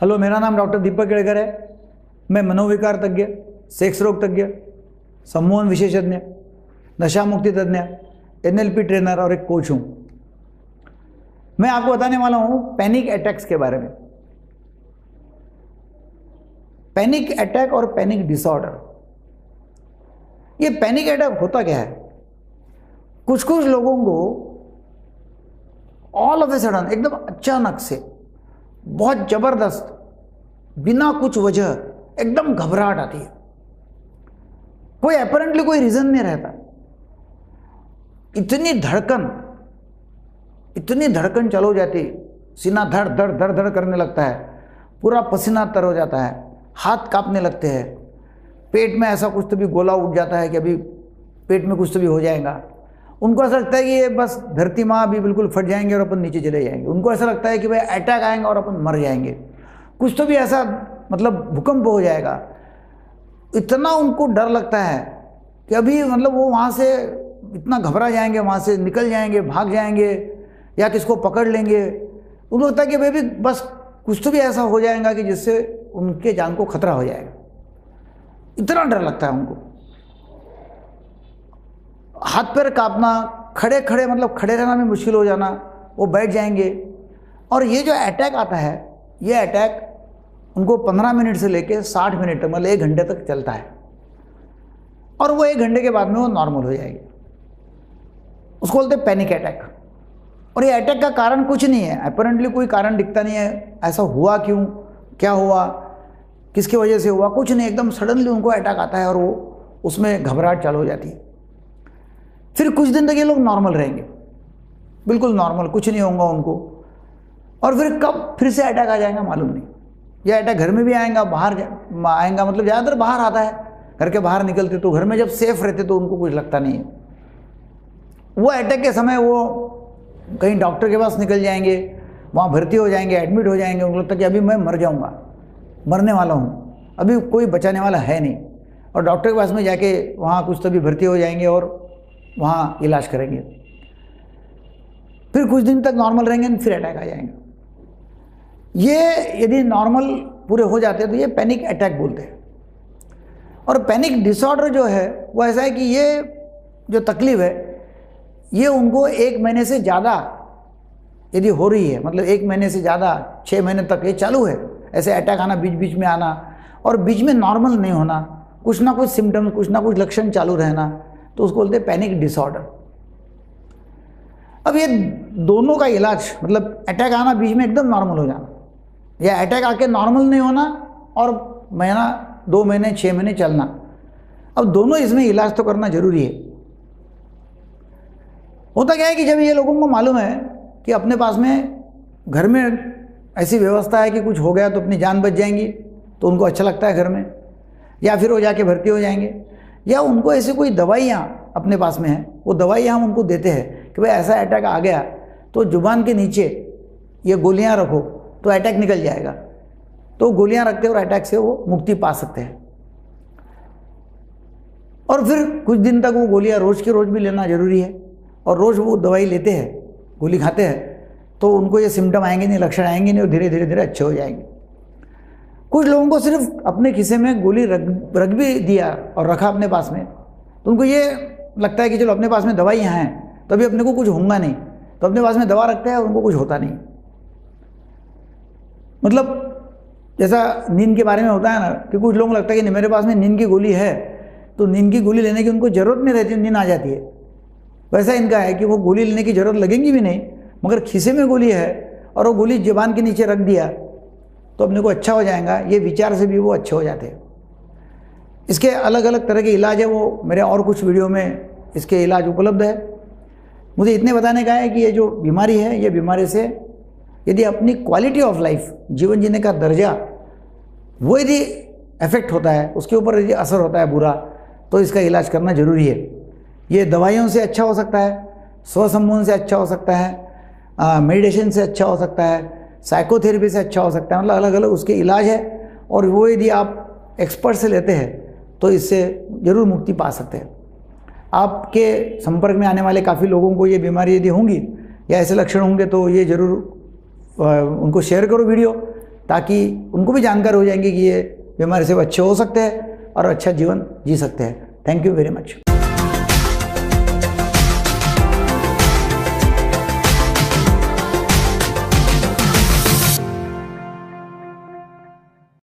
Hello, मेरा नाम doctor दीपक केड़कर है। मैं मनोविकार तज्ञ, सेक्स रोग तज्ञ, सम्मोहन विशेषज्ञ, नशा मुक्ति तज्ञ, एनएलपी ट्रेनर और एक कोच हूँ। मैं आपको बताने वाला हूँ पैनिक अटैक्स के बारे में। पैनिक अटैक और पैनिक डिसऑर्डर, ये पैनिक अटैक होता क्या है? कुछ लोगों को ऑल ऑफ ए सडन, एकदम अचानक से, बहुत ज़बरदस्त, बिना कुछ वजह एकदम घबराहट आती है। कोई अपरेंटली कोई रीज़न नहीं रहता। इतनी धड़कन चालू हो जाती, सीना धड़ धड़ धड़ धड़ करने लगता है, पूरा पसीना तर हो जाता है, हाथ कांपने लगते हैं, पेट में ऐसा कुछ तो भी गोला उठ जाता है कि अभी पेट में कुछ तो भी हो जाएगा। उनको ऐसा लगता है कि ये बस धरती माँ भी बिल्कुल फट जाएंगे और अपन नीचे चले जाएंगे। उनको ऐसा लगता है कि भाई अटैक आएंगे और अपन मर जाएंगे, कुछ तो भी ऐसा, मतलब भूकंप हो जाएगा। इतना उनको डर लगता है कि अभी मतलब वो वहाँ से इतना घबरा जाएंगे, वहाँ से निकल जाएंगे, भाग जाएंगे या किसको पकड़ लेंगे। उनको लगता है कि भाई बस कुछ तो भी ऐसा हो जाएगा कि जिससे उनके जान को खतरा हो जाएगा। इतना डर लगता है उनको। हाथ पैर कांपना, खड़े खड़े मतलब खड़े रहना भी मुश्किल हो जाना, वो बैठ जाएंगे। और ये जो अटैक आता है, ये अटैक उनको 15 मिनट से लेके 60 मिनट तक, मतलब 1 घंटे तक चलता है। और वो 1 घंटे के बाद में वो नॉर्मल हो जाएगी। उसको बोलते हैं पैनिक अटैक। और ये अटैक का कारण कुछ नहीं है, अपरेंटली कोई कारण दिखता नहीं है। ऐसा हुआ क्यों, क्या हुआ, किसकी वजह से हुआ, कुछ नहीं। एकदम सडनली उनको अटैक आता है और वो उसमें घबराहट चालू हो जाती है। फिर कुछ दिन तक ये लोग नॉर्मल रहेंगे, बिल्कुल नॉर्मल, कुछ नहीं होगा उनको। और फिर कब फिर से अटैक आ जाएगा मालूम नहीं। यह अटैक घर में भी आएगा, बाहर आएगा, मतलब ज़्यादातर बाहर आता है। घर के बाहर निकलते तो, घर में जब सेफ रहते तो उनको कुछ लगता नहीं है। वो अटैक के समय वो कहीं डॉक्टर के पास निकल जाएंगे, वहाँ भर्ती हो जाएंगे, एडमिट हो जाएंगे। उनको लगता है कि अभी मैं मर जाऊँगा, मरने वाला हूँ, अभी कोई बचाने वाला है नहीं। और डॉक्टर के पास में जाके वहाँ कुछ तो भी भर्ती हो जाएंगे और वहाँ इलाज करेंगे। फिर कुछ दिन तक नॉर्मल रहेंगे, फिर अटैक आ जाएंगे। ये यदि नॉर्मल पूरे हो जाते हैं तो ये पैनिक अटैक बोलते हैं। और पैनिक डिसऑर्डर जो है वो ऐसा है कि ये जो तकलीफ है ये उनको 1 महीने से ज़्यादा यदि हो रही है, मतलब 1 महीने से ज़्यादा, 6 महीने तक ये चालू है। ऐसे अटैक आना, बीच बीच में आना और बीच में नॉर्मल नहीं होना, कुछ ना कुछ सिम्टम्स, कुछ ना कुछ लक्षण चालू रहना, तो उसको बोलते हैं पैनिक डिसऑर्डर। अब ये दोनों का इलाज, मतलब अटैक आना, बीच में एकदम नॉर्मल हो जाना, या अटैक आके नॉर्मल नहीं होना और महीना, 2 महीने, 6 महीने चलना, अब दोनों इसमें इलाज तो करना ज़रूरी है। होता क्या है कि जब ये लोगों को मालूम है कि अपने पास में घर में ऐसी व्यवस्था है कि कुछ हो गया तो अपनी जान बच जाएंगी, तो उनको अच्छा लगता है घर में, या फिर वो जाके भर्ती हो जाएंगे, या उनको ऐसी कोई दवाइयाँ अपने पास में हैं, वो दवाइयाँ हम उनको देते हैं कि भाई ऐसा अटैक आ गया तो ज़ुबान के नीचे ये गोलियाँ रखो तो अटैक निकल जाएगा। तो गोलियाँ रखते हैं और अटैक से वो मुक्ति पा सकते हैं। और फिर कुछ दिन तक वो गोलियाँ रोज़ के रोज़ भी लेना ज़रूरी है। और रोज़ वो दवाई लेते हैं, गोली खाते हैं, तो उनको ये सिम्टम आएंगे नहीं, लक्षण आएंगे नहीं, और धीरे धीरे धीरे अच्छे हो जाएंगे। कुछ लोगों को सिर्फ अपने खिसे में गोली रख भी दिया और रखा अपने पास में, तो उनको ये लगता है कि चलो अपने पास में दवाइयाँ हैं तभी अपने को कुछ होगा नहीं, तो अपने पास में दवा रखते हैं और उनको कुछ होता नहीं। मतलब जैसा नींद के बारे में होता है ना, कि कुछ लोगों को लगता है कि मेरे पास में नींद की गोली है, तो नींद की गोली लेने की उनको ज़रूरत नहीं रहती, नींद आ जाती है। वैसा इनका है कि वो गोली लेने की ज़रूरत लगेगी भी नहीं, मगर खीसे में गोली है और वो गोली जुबान के नीचे रख दिया तो अपने को अच्छा हो जाएगा, ये विचार से भी वो अच्छे हो जाते हैं। इसके अलग अलग तरह के इलाज है, वो मेरे और कुछ वीडियो में इसके इलाज उपलब्ध है। मुझे इतने बताने का है कि ये जो बीमारी है, ये बीमारी से यदि अपनी क्वालिटी ऑफ लाइफ, जीवन जीने का दर्जा, वो यदि इफेक्ट होता है, उसके ऊपर यदि असर होता है बुरा, तो इसका इलाज करना ज़रूरी है। ये दवाइयों से अच्छा हो सकता है, स्वसम्मोहन से अच्छा हो सकता है, मेडिटेशन से अच्छा हो सकता है, साइकोथेरेपी से अच्छा हो सकता है, मतलब अलग अलग उसके इलाज है। और वो यदि आप एक्सपर्ट से लेते हैं तो इससे ज़रूर मुक्ति पा सकते हैं। आपके संपर्क में आने वाले काफ़ी लोगों को ये बीमारी यदि होंगी या ऐसे लक्षण होंगे तो ये ज़रूर उनको शेयर करो वीडियो, ताकि उनको भी जानकार हो जाएंगे कि ये बीमारी से अच्छे हो सकते हैं और अच्छा जीवन जी सकते हैं। Thank you very much.